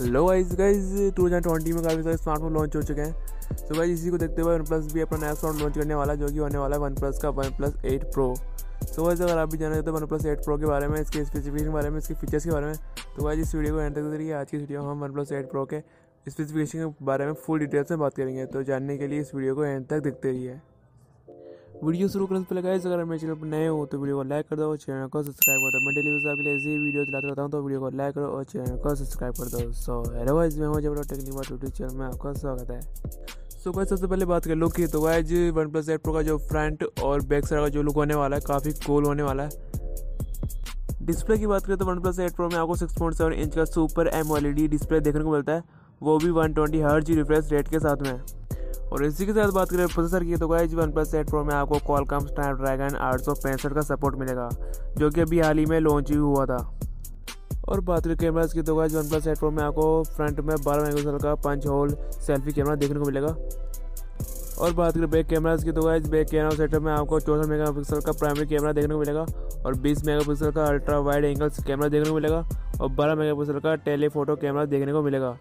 Hello guys 2020 में काफ़ी सारे स्मार्टफोन लॉन्च हो चुके हैं। तो गाइस इसी को देखते हुए OnePlus भी अपना नया स्मार्टफोन लॉन्च करने वाला, जो कि होने वाला है OnePlus का OnePlus 8 Pro। तो गाइस अगर आप भी जानना चाहते हो OnePlus 8 Pro के बारे में, इसके स्पेसिफिकेशन के बारे में, इसके फीचर्स के बारे में, तो गाइस इस वीडियो को एंड तक देखते रहिए। आज की वीडियो हम OnePlus 8 Pro के स्पेसिफिकेशन के बारे में फुल डिटेल्स में बात करेंगे, तो जानने के लिए इस वीडियो को एंड तक देखते रहिए। वीडियो शुरू करने से पहले गाइस अगर मेरे चैनल पर नए हो तो वीडियो को लाइक कर दो और चैनल को सब्सक्राइब कर दो। मैं डेली वीडियो आपके लिए ऐसी वीडियो चलाता रहता हूं, तो वीडियो को लाइक करो और चैनल को सब्सक्राइब कर दो। सो हेलो गाइस, मैं हूं जबरा टेक्निक बात यूट्यूब चैनल में आपका स्वागत है। सो गाइस सबसे पहले बात कर लो कि तो गाइस OnePlus 8 Pro का जो फ्रंट और बैक साइड का जो लुक होने वाला है काफ़ी कूल होने वाला है। डिस्प्ले की बात करें तो OnePlus 8 Pro में आपको 6.7 इंच का सुपर AMOLED डिस्प्ले देखने को मिलता है, वो भी 120 हर्ट्ज रिफ्रेश रेट के साथ में। और इसी के साथ बात करें प्रोसेसर की, तो गाइस OnePlus 8 Pro में आपको Qualcomm Snapdragon 865 का सपोर्ट मिलेगा, जो कि अभी हाल ही में लॉन्च हुआ था। और बात करें कैमरास की, तो गाइस OnePlus 8 Pro में आपको फ्रंट में 12 मेगापिक्सल का पंच होल सेल्फी कैमरा देखने को मिलेगा। और बात करें बैक कैमरास की, तो गाइस बैक कैमरा सेटअप में आपको 64 मेगापिक्सल का प्राइमरी कैमरा देखने को मिलेगा और 20 मेगापिक्सल का अल्ट्रा वाइड एंगल कैमरा देखने को मिलेगा और 12 मेगापिक्सल का टेलीफोटो कैमरा देखने को मिलेगा,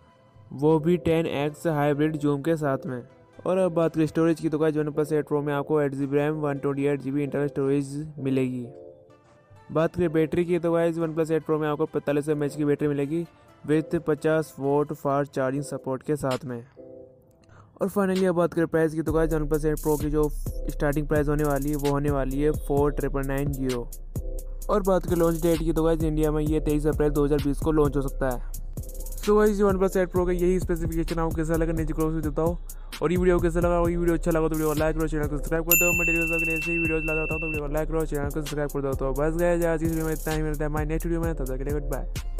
वो भी 10x हाइब्रिड जूम के साथ में। और अब बात करें स्टोरेज की, तो गाइस OnePlus 8 Pro में आपको 8GB RAM 128GB internal storage मिलेगी। बात करें बैटरी की, तो गाइस OnePlus 8 Pro में आपको 45 mAh की बैटरी मिलेगी with 50 watt fast charging support के साथ में। और फाइनली अब बात करें प्राइस की, तो गाइस OnePlus 8 Pro की जो स्टार्टिंग प्राइस होने वाली है वो होने वाली है 49,990। और बात करें लॉन्च डेट की, तो गाइस इंडिया में ये 23 अप्रैल 2020 को लॉन्च हो सकता है। तो गाइस OnePlus 8 Pro का यही स्पेसिफिकेशन आपको कैसा लगा नीचे कमेंट में बताओ। और ये वीडियो कैसा लगा, वीडियो अच्छा लगा तो वीडियो को लाइक करो, चैनल को सब्सक्राइब कर दो। मैं डेली वीडियो के लिए ऐसे ही वीडियो चलाता हूं, तो वीडियो को लाइक करो, चैनल को सब्सक्राइब कर दो। तो बस गाइस आज की वीडियो में इतना ही, मिलता है माय नेक्स्ट वीडियो में, तब तक के लिए गुड बाय।